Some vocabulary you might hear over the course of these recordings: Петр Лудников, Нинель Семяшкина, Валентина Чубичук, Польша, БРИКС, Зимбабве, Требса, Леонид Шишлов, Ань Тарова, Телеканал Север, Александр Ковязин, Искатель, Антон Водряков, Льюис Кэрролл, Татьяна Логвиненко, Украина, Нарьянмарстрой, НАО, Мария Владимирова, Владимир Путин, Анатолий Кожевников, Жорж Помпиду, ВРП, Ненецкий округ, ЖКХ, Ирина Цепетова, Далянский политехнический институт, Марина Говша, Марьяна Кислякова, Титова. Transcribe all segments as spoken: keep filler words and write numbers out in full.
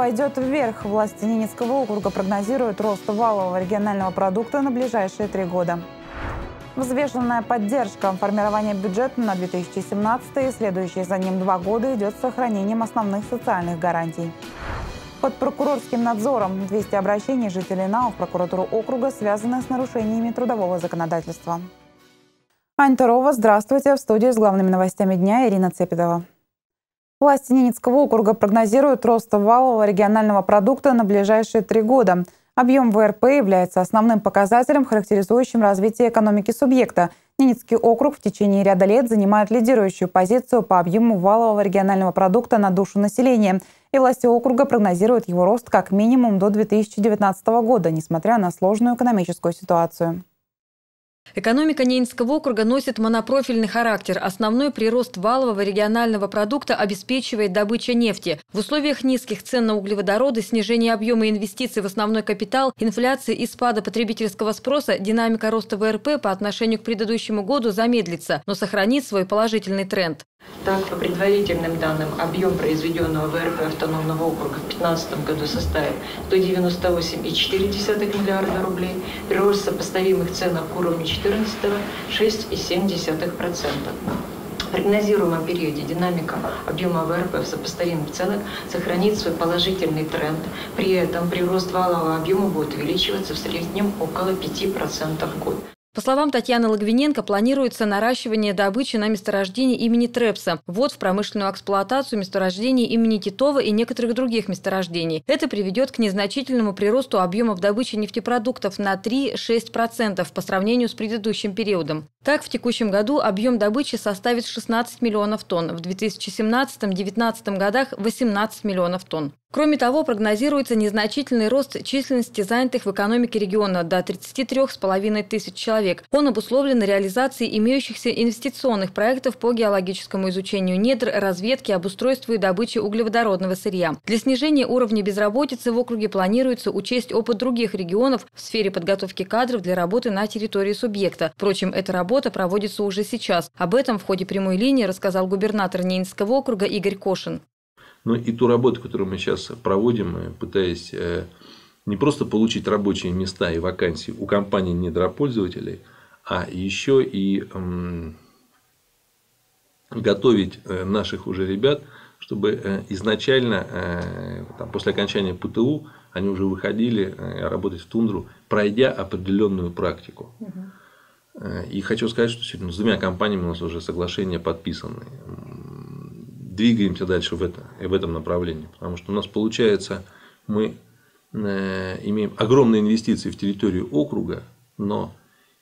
пойдет вверх. Власти Ненецкого округа прогнозируют рост валового регионального продукта на ближайшие три года. Взвешенная поддержка. Формирование бюджета на две тысячи семнадцатый и следующие за ним два года идет с сохранением основных социальных гарантий. Под прокурорским надзором двести обращений жителей НАО в прокуратуру округа, связанных с нарушениями трудового законодательства. Ань Тарова, здравствуйте. В студии с главными новостями дня Ирина Цепетова. Власти Ненецкого округа прогнозируют рост валового регионального продукта на ближайшие три года. Объем ВРП является основным показателем, характеризующим развитие экономики субъекта. Ненецкий округ в течение ряда лет занимает лидирующую позицию по объему валового регионального продукта на душу населения. И власти округа прогнозируют его рост как минимум до две тысячи девятнадцатого года, несмотря на сложную экономическую ситуацию. Экономика Ненецкого округа носит монопрофильный характер. Основной прирост валового регионального продукта обеспечивает добыча нефти. В условиях низких цен на углеводороды, снижения объема инвестиций в основной капитал, инфляции и спада потребительского спроса динамика роста ВРП по отношению к предыдущему году замедлится, но сохранит свой положительный тренд. Так, по предварительным данным, объем произведенного ВРП автономного округа в две тысячи пятнадцатом году составит сто девяносто восемь и четыре десятых миллиарда рублей, прирост сопоставимых ценах к уровню две тысячи четырнадцатого – шесть и семь десятых процента. В прогнозируемом периоде динамика объема ВРП в сопоставимых ценах сохранит свой положительный тренд. При этом прирост валового объема будет увеличиваться в среднем около пяти процентов в год. По словам Татьяны Логвиненко, планируется наращивание добычи на месторождении имени Требса, ввод в промышленную эксплуатацию месторождений имени Титова и некоторых других месторождений. Это приведет к незначительному приросту объемов добычи нефтепродуктов на три-шесть процентов по сравнению с предыдущим периодом. Так, в текущем году объем добычи составит шестнадцать миллионов тонн, в две тысячи семнадцатом — две тысячи девятнадцатом годах – восемнадцать миллионов тонн. Кроме того, прогнозируется незначительный рост численности занятых в экономике региона до тридцати трёх с половиной тысяч человек. Он обусловлен реализацией имеющихся инвестиционных проектов по геологическому изучению недр, разведке, обустройству и добыче углеводородного сырья. Для снижения уровня безработицы в округе планируется учесть опыт других регионов в сфере подготовки кадров для работы на территории субъекта. Впрочем, эта работа проводится уже сейчас. Об этом в ходе прямой линии рассказал губернатор Ненецкого округа Игорь Кошин. Но и ту работу, которую мы сейчас проводим, пытаясь не просто получить рабочие места и вакансии у компаний-недропользователей, а еще и готовить наших уже ребят, чтобы изначально, после окончания ПТУ, они уже выходили работать в тундру, пройдя определенную практику. И хочу сказать, что с двумя компаниями у нас уже соглашения подписаны. Двигаемся дальше в, это, в этом направлении, потому что у нас получается, мы имеем огромные инвестиции в территорию округа, но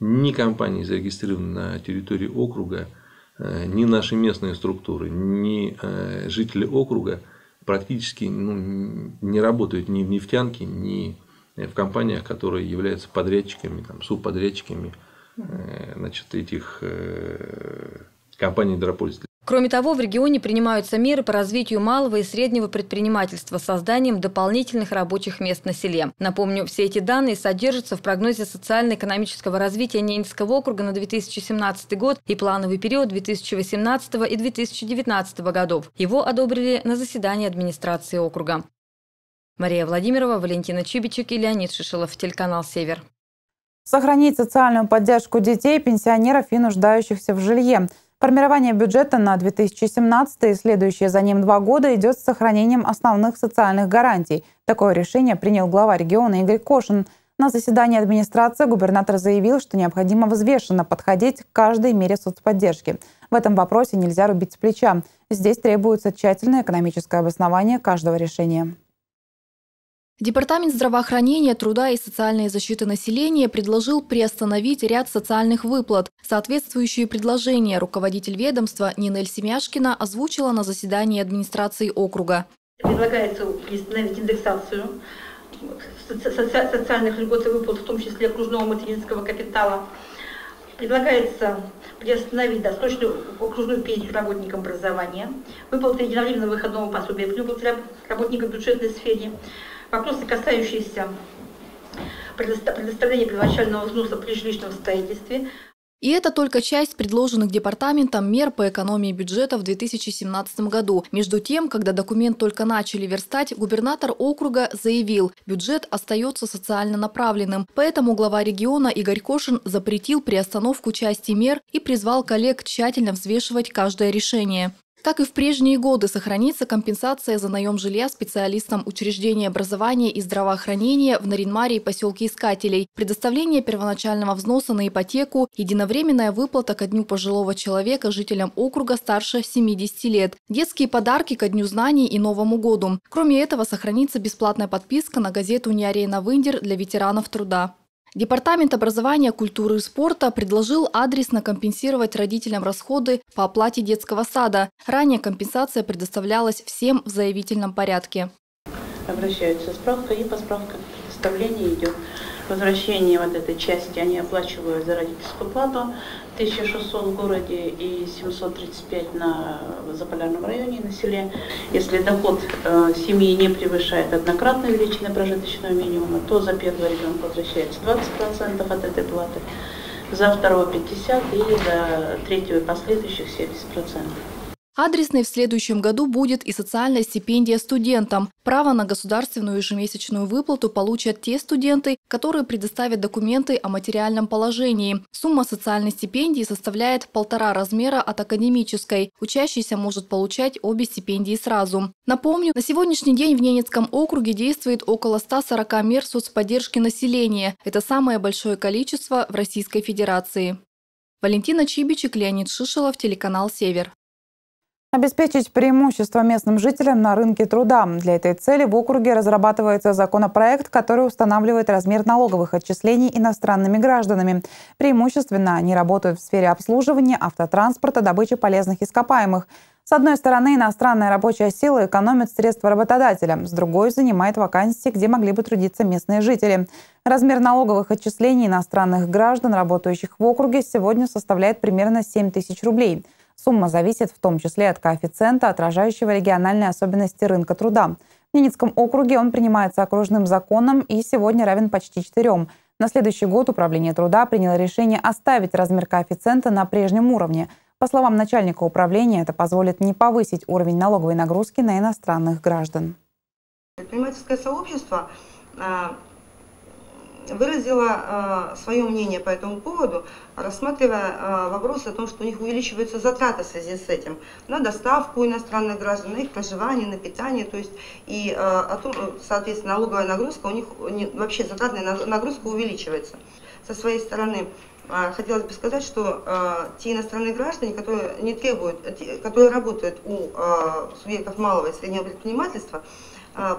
ни компании, зарегистрированные на территории округа, ни наши местные структуры, ни жители округа практически ну, не работают ни в нефтянке, ни в компаниях, которые являются подрядчиками, там, субподрядчиками значит, этих компаний-недропользователей. Кроме того, в регионе принимаются меры по развитию малого и среднего предпринимательства с созданием дополнительных рабочих мест на селе. Напомню, все эти данные содержатся в прогнозе социально-экономического развития Ненецкого округа на две тысячи семнадцатый год и плановый период две тысячи восемнадцатого и две тысячи девятнадцатого годов. Его одобрили на заседании администрации округа. Мария Владимирова, Валентина Чубичук и Леонид Шишлов. Телеканал «Север». Сохранить социальную поддержку детей, пенсионеров и нуждающихся в жилье. Формирование бюджета на две тысячи семнадцатый и следующие за ним два года идет с сохранением основных социальных гарантий. Такое решение принял глава региона Игорь Кошин. На заседании администрации губернатор заявил, что необходимо взвешенно подходить к каждой мере соцподдержки. В этом вопросе нельзя рубить с плеча. Здесь требуется тщательное экономическое обоснование каждого решения. Департамент здравоохранения, труда и социальной защиты населения предложил приостановить ряд социальных выплат. Соответствующие предложения руководитель ведомства Нинель Семяшкина озвучила на заседании администрации округа. Предлагается приостановить индексацию социальных льгот и выплат, в том числе окружного материнского капитала. Предлагается приостановить досрочную окружную пенсию работникам образования, выплаты единовременного выходного пособия, выплаты работникам бюджетной сферы. Вопросы, касающиеся предоставления первоначального взноса при жилищном строительстве. И это только часть предложенных департаментом мер по экономии бюджета в две тысячи семнадцатом году. Между тем, когда документ только начали верстать, губернатор округа заявил, бюджет остается социально направленным. Поэтому глава региона Игорь Кошин запретил приостановку части мер и призвал коллег тщательно взвешивать каждое решение. Как и в прежние годы, сохранится компенсация за наем жилья специалистам учреждений образования и здравоохранения в Нарьян-Маре и поселке Искателей, предоставление первоначального взноса на ипотеку, единовременная выплата ко дню пожилого человека жителям округа старше семидесяти лет, детские подарки ко дню знаний и Новому году. Кроме этого, сохранится бесплатная подписка на газету «Нярьяна Вындер» для ветеранов труда. Департамент образования, культуры и спорта предложил адресно компенсировать родителям расходы по оплате детского сада. Ранее компенсация предоставлялась всем в заявительном порядке. Обращаются справка, и по справке предоставления идет возвращение вот этой части. Они оплачивают за родительскую плату тысяча шестьсот в городе и семьсот тридцать пять на Заполярном районе, на селе. Если доход э, семьи не превышает однократно величины прожиточного минимума, то за первого ребенка возвращается двадцать процентов от этой платы, за второго пятьдесят процентов и за третьего и последующих семьдесят процентов. Адресной в следующем году будет и социальная стипендия студентам. Право на государственную ежемесячную выплату получат те студенты, которые предоставят документы о материальном положении. Сумма социальной стипендии составляет полтора размера от академической. Учащийся может получать обе стипендии сразу. Напомню, на сегодняшний день в Ненецком округе действует около ста сорока мер соцподдержки населения. Это самое большое количество в Российской Федерации. Валентина Чубичук, Леонид Шишлов, телеканал «Север». Обеспечить преимущество местным жителям на рынке труда. Для этой цели в округе разрабатывается законопроект, который устанавливает размер налоговых отчислений иностранными гражданами. Преимущественно они работают в сфере обслуживания, автотранспорта, добычи полезных ископаемых. С одной стороны, иностранная рабочая сила экономит средства работодателя, с другой занимает вакансии, где могли бы трудиться местные жители. Размер налоговых отчислений иностранных граждан, работающих в округе, сегодня составляет примерно семь тысяч рублей. Сумма зависит в том числе от коэффициента, отражающего региональные особенности рынка труда. В Ненецком округе он принимается окружным законом и сегодня равен почти четырем. На следующий год Управление труда приняло решение оставить размер коэффициента на прежнем уровне. По словам начальника управления, это позволит не повысить уровень налоговой нагрузки на иностранных граждан. Предпринимательское сообщество выразила э, свое мнение по этому поводу, рассматривая э, вопрос о том, что у них увеличиваются затраты в связи с этим на доставку иностранных граждан, на их проживание, на питание, то есть и, э, о том, соответственно, налоговая нагрузка у них, не, вообще затратная нагрузка увеличивается. Со своей стороны, э, хотелось бы сказать, что э, те иностранные граждане, которые не требуют, те, которые работают у э, субъектов малого и среднего предпринимательства,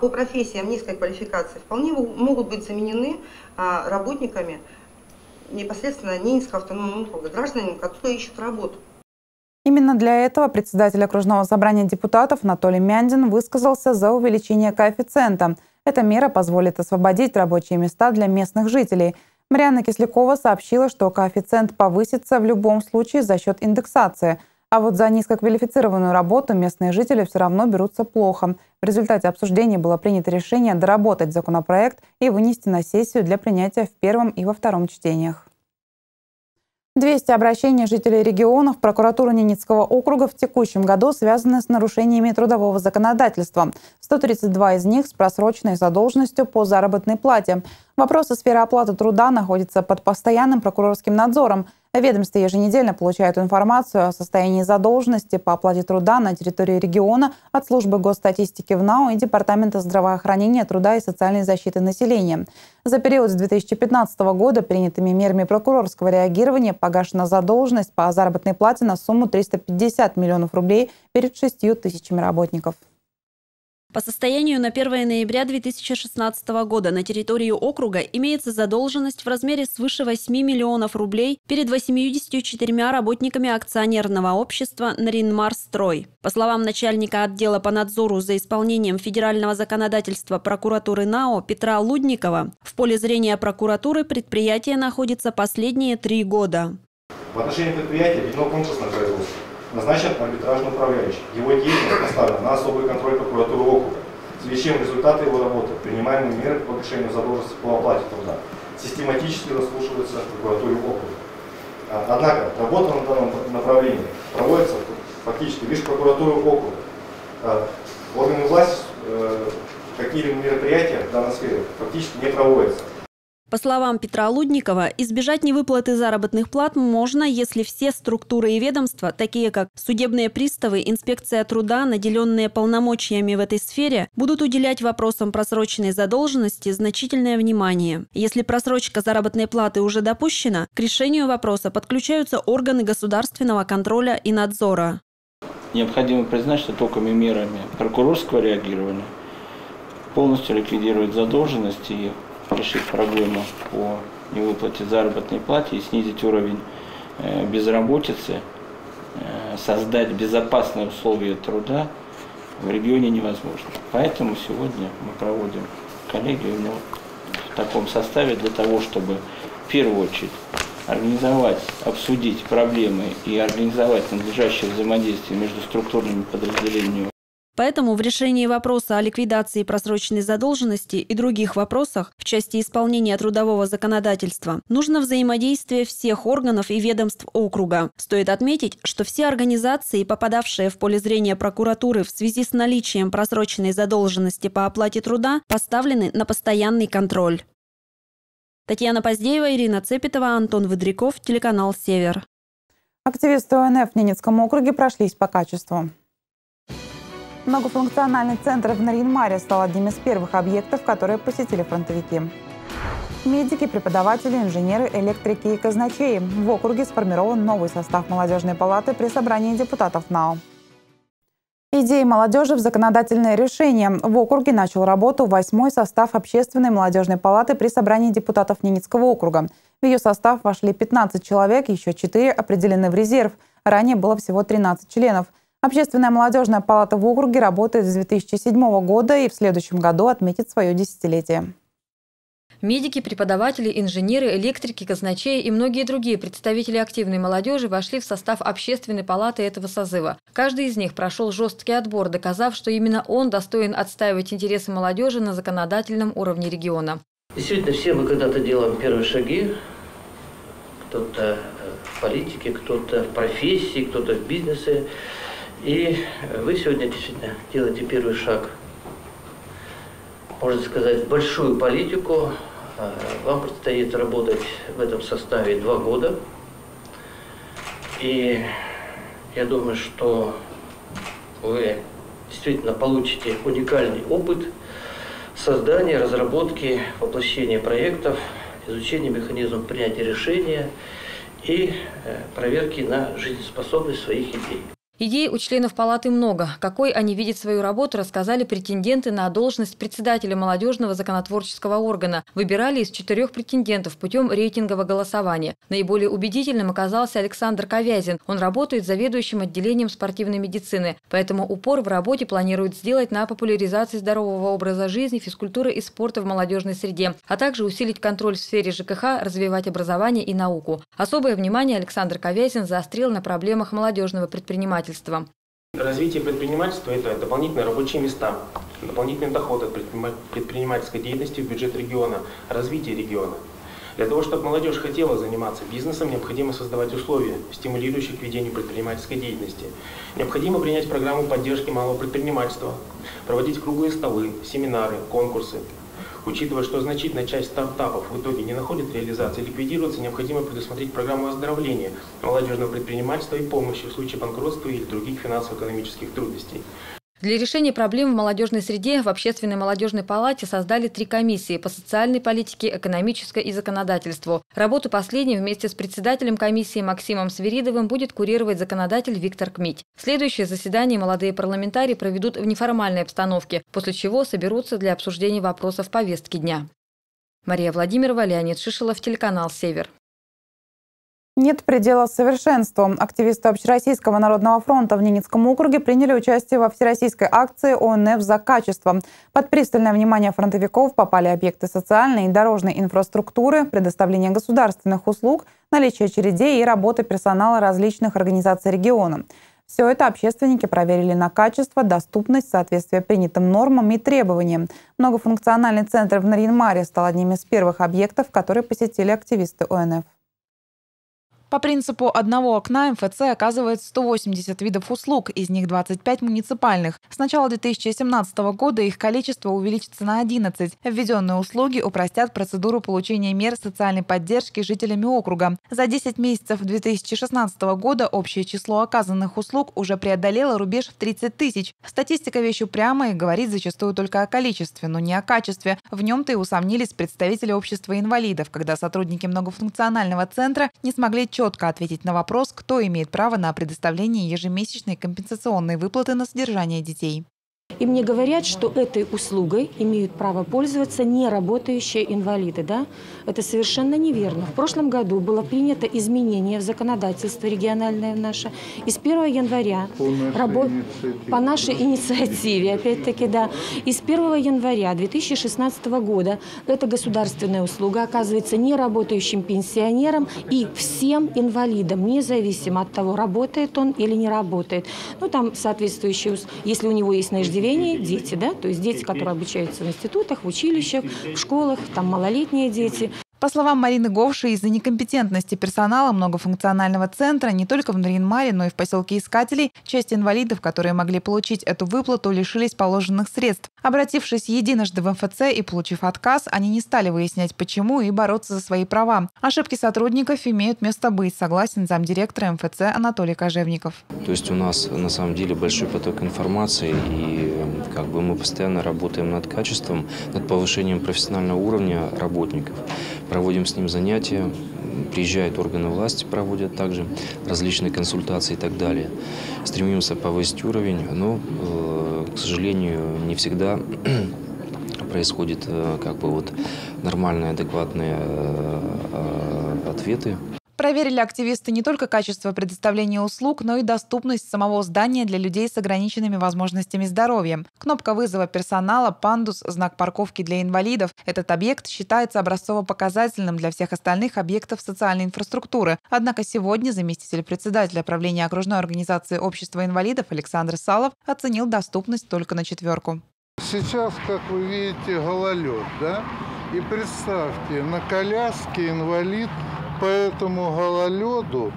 по профессиям низкой квалификации вполне могут быть заменены работниками непосредственно Ненецкого автономного округа, гражданами, которые ищут работу. Именно для этого председатель окружного собрания депутатов Анатолий Кожевников высказался за увеличение коэффициента. Эта мера позволит освободить рабочие места для местных жителей. Марьяна Кислякова сообщила, что коэффициент повысится в любом случае за счет индексации. А вот за низкоквалифицированную работу местные жители все равно берутся плохо. В результате обсуждения было принято решение доработать законопроект и вынести на сессию для принятия в первом и во втором чтениях. двести обращений жителей регионов прокуратуры Ненецкого округа в текущем году связаны с нарушениями трудового законодательства. сто тридцать два из них с просроченной задолженностью по заработной плате. Вопросы сферы оплаты труда находятся под постоянным прокурорским надзором. Ведомства еженедельно получают информацию о состоянии задолженности по оплате труда на территории региона от службы госстатистики в НАО и Департамента здравоохранения, труда и социальной защиты населения. За период с две тысячи пятнадцатого года принятыми мерами прокурорского реагирования погашена задолженность по заработной плате на сумму триста пятьдесят миллионов рублей перед шестью тысячами работников. По состоянию на первое ноября две тысячи шестнадцатого года на территории округа имеется задолженность в размере свыше восьми миллионов рублей перед восьмьюдесятью четырьмя работниками акционерного общества «Нарьянмарстрой». По словам начальника отдела по надзору за исполнением федерального законодательства прокуратуры НАО Петра Лудникова, в поле зрения прокуратуры предприятие находится последние три года. В отношении предприятия введено конкурсное производство. Назначен арбитражный управляющий. Его деятельность поставлена на особый контроль прокуратуры округа, в связи с чем результаты его работы, принимаемые меры по погашению задолженности по оплате труда, систематически заслушиваются в прокуратуре округа. Однако работа на данном направлении проводится фактически лишь прокуратурой округа. Органы власти какие-либо мероприятия в данной сфере фактически не проводятся. По словам Петра Лудникова, избежать невыплаты заработных плат можно, если все структуры и ведомства, такие как судебные приставы, инспекция труда, наделенные полномочиями в этой сфере, будут уделять вопросам просроченной задолженности значительное внимание. Если просрочка заработной платы уже допущена, к решению вопроса подключаются органы государственного контроля и надзора. Необходимо признать, что только мерами прокурорского реагирования полностью ликвидировать задолженность и решить проблему по невыплате заработной платы и снизить уровень безработицы, создать безопасные условия труда в регионе невозможно. Поэтому сегодня мы проводим коллегию в таком составе для того, чтобы в первую очередь организовать, обсудить проблемы и организовать надлежащее взаимодействие между структурными подразделениями. Поэтому в решении вопроса о ликвидации просроченной задолженности и других вопросах в части исполнения трудового законодательства нужно взаимодействие всех органов и ведомств округа. Стоит отметить, что все организации, попадавшие в поле зрения прокуратуры в связи с наличием просроченной задолженности по оплате труда, поставлены на постоянный контроль. Татьяна Поздеева, Ирина Цепетова, Антон Водряков, телеканал «Север». Активисты ОНФ в Ненецком округе прошлись по качеству. Многофункциональный центр в Нарьян-Маре стал одним из первых объектов, которые посетили фронтовики. Медики, преподаватели, инженеры, электрики и казначеи. В округе сформирован новый состав Молодежной палаты при собрании депутатов НАО. Идеи молодежи в законодательное решение. В округе начал работу восьмой состав Общественной молодежной палаты при собрании депутатов Ненецкого округа. В ее состав вошли пятнадцать человек, еще четыре определены в резерв. Ранее было всего тринадцать членов. Общественная молодежная палата в округе работает с две тысячи седьмого года и в следующем году отметит свое десятилетие. Медики, преподаватели, инженеры, электрики, казначеи и многие другие представители активной молодежи вошли в состав общественной палаты этого созыва. Каждый из них прошел жесткий отбор, доказав, что именно он достоин отстаивать интересы молодежи на законодательном уровне региона. Действительно, все мы когда-то делаем первые шаги. Кто-то в политике, кто-то в профессии, кто-то в бизнесе. И вы сегодня действительно делаете первый шаг, можно сказать, в большую политику. Вам предстоит работать в этом составе два года. И я думаю, что вы действительно получите уникальный опыт создания, разработки, воплощения проектов, изучения механизмов принятия решения и проверки на жизнеспособность своих идей. Идей у членов палаты много. Какой они видят свою работу, рассказали претенденты на должность председателя молодежного законотворческого органа. Выбирали из четырех претендентов путем рейтингового голосования. Наиболее убедительным оказался Александр Ковязин. Он работает заведующим отделением спортивной медицины. Поэтому упор в работе планирует сделать на популяризации здорового образа жизни, физкультуры и спорта в молодежной среде, а также усилить контроль в сфере ЖКХ, развивать образование и науку. Особое внимание Александр Ковязин заострил на проблемах молодежного предпринимательства. Развитие предпринимательства – это дополнительные рабочие места, дополнительные доходы от предпринимательской деятельности в бюджет региона, развитие региона. Для того, чтобы молодежь хотела заниматься бизнесом, необходимо создавать условия, стимулирующие к ведению предпринимательской деятельности. Необходимо принять программу поддержки малого предпринимательства, проводить круглые столы, семинары, конкурсы. Учитывая, что значительная часть стартапов в итоге не находит реализации, ликвидируется, необходимо предусмотреть программу оздоровления молодежного предпринимательства и помощи в случае банкротства или других финансово-экономических трудностей. Для решения проблем в молодежной среде в Общественной молодежной палате создали три комиссии по социальной политике, экономической и законодательству. Работу последней вместе с председателем комиссии Максимом Свиридовым будет курировать законодатель Виктор Кмить. Следующее заседание молодые парламентарии проведут в неформальной обстановке, после чего соберутся для обсуждения вопросов повестки дня. Мария Владимирова, Леонид Шишлов, телеканал «Север». Нет предела совершенству. Активисты Общероссийского народного фронта в Ненецком округе приняли участие во всероссийской акции ОНФ «За качество». Под пристальное внимание фронтовиков попали объекты социальной и дорожной инфраструктуры, предоставление государственных услуг, наличие очередей и работы персонала различных организаций региона. Все это общественники проверили на качество, доступность, соответствие принятым нормам и требованиям. Многофункциональный центр в Нарьян-Маре стал одним из первых объектов, которые посетили активисты ОНФ. По принципу одного окна МФЦ оказывает сто восемьдесят видов услуг, из них двадцать пять муниципальных. С начала две тысячи семнадцатого года их количество увеличится на одиннадцать. Введенные услуги упростят процедуру получения мер социальной поддержки жителями округа. За десять месяцев две тысячи шестнадцатого года общее число оказанных услуг уже преодолело рубеж в тридцать тысяч. Статистика вещь упрямая и говорит зачастую только о количестве, но не о качестве. В нем-то и усомнились представители общества инвалидов, когда сотрудники многофункционального центра не смогли четко ответить на вопрос, кто имеет право на предоставление ежемесячной компенсационной выплаты на содержание детей. И мне говорят, что этой услугой имеют право пользоваться неработающие инвалиды. Да? Это совершенно неверно. В прошлом году было принято изменение в законодательство региональное наше. И с первого января по нашей, рабо... по нашей инициативе, опять-таки, да. И с первого января две тысячи шестнадцатого года эта государственная услуга оказывается неработающим пенсионерам и всем инвалидам, независимо от того, работает он или не работает. Ну, там соответствующие, если у него есть на иждивение, дети, да, то есть дети, которые обучаются в институтах, в училищах, в школах, там малолетние дети. По словам Марины Говши, из-за некомпетентности персонала многофункционального центра не только в Нарьян-Маре, но и в поселке Искателей часть инвалидов, которые могли получить эту выплату, лишились положенных средств. Обратившись единожды в МФЦ и получив отказ, они не стали выяснять почему и бороться за свои права. Ошибки сотрудников имеют место быть, согласен замдиректора МФЦ Анатолий Кожевников. То есть у нас на самом деле большой поток информации, и как бы мы постоянно работаем над качеством, над повышением профессионального уровня работников. Проводим с ним занятия, приезжают органы власти, проводят также различные консультации и так далее. Стремимся повысить уровень, но, к сожалению, не всегда происходит как бы вот нормальные, адекватные ответы. Проверили активисты не только качество предоставления услуг, но и доступность самого здания для людей с ограниченными возможностями здоровья. Кнопка вызова персонала, пандус, знак парковки для инвалидов. Этот объект считается образцово-показательным для всех остальных объектов социальной инфраструктуры. Однако сегодня заместитель председателя правления окружной организации общества инвалидов Александр Салов оценил доступность только на четверку. Сейчас, как вы видите, гололед, да? И представьте, на коляске инвалид по этому гололеду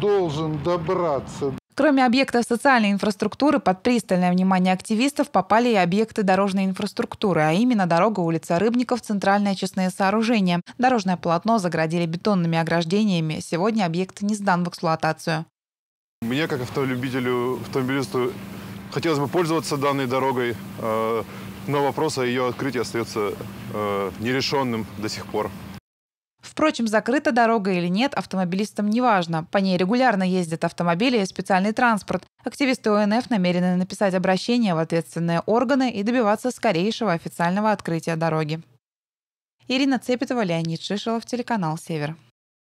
должен добраться. Кроме объектов социальной инфраструктуры, под пристальное внимание активистов попали и объекты дорожной инфраструктуры, а именно дорога, улица Рыбников, центральное очистное сооружение. Дорожное полотно заградили бетонными ограждениями. Сегодня объект не сдан в эксплуатацию. Мне, как автолюбителю, автомобилисту, хотелось бы пользоваться данной дорогой, но вопрос о ее открытии остается нерешенным до сих пор. Впрочем, закрыта дорога или нет, автомобилистам не важно. По ней регулярно ездят автомобили и специальный транспорт. Активисты ОНФ намерены написать обращение в ответственные органы и добиваться скорейшего официального открытия дороги. Ирина Цепетова, Леонид Шишлов, телеканал Север.